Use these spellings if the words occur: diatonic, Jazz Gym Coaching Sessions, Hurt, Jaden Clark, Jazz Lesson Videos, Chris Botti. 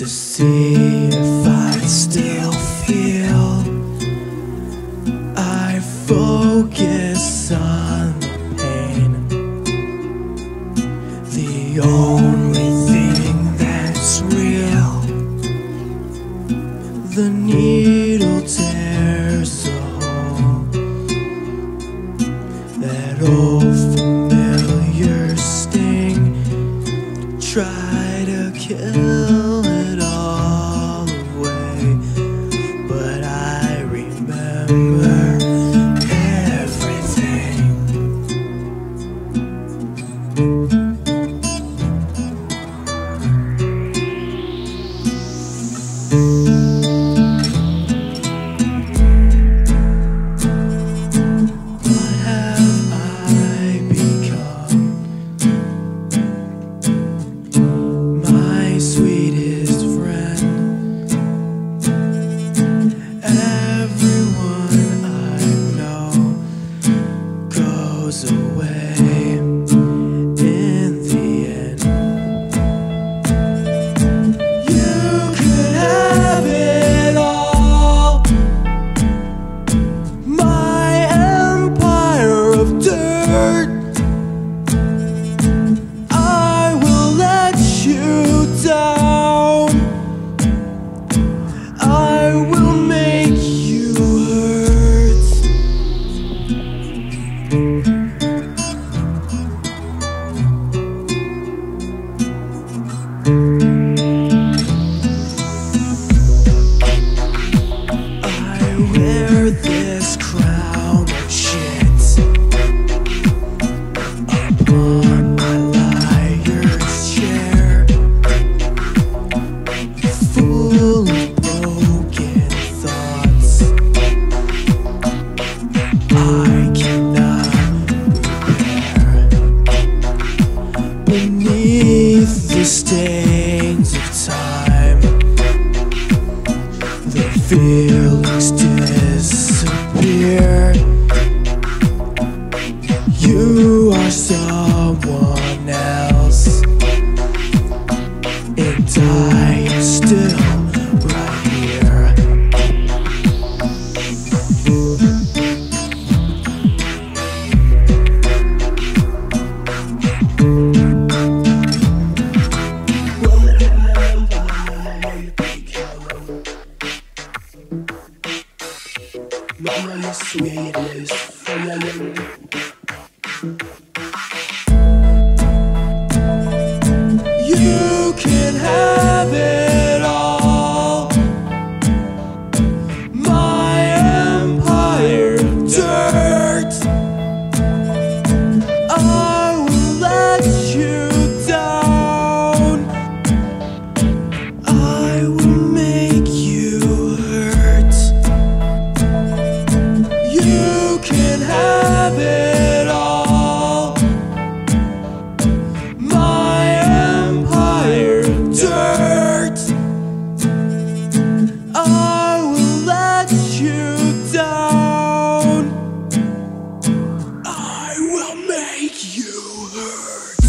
to see if I still feel. I focus on the pain. The only thing that's real, the needle tears a hole. That old familiar sting, try to kill it all away, but I remember everything. Hurt, I will let you down. I will make you hurt. I wear this crown of shit on my liar's chair, full of broken thoughts. I cannot repair beneath the stains of time. The feelings disappear. You are someone else, and I am still right here. What have I become? My sweetest friend. You can have it all, my empire of dirt. I will let you down. I will make you hurt. You can have it all, dirt. I will let you down. I will make you hurt.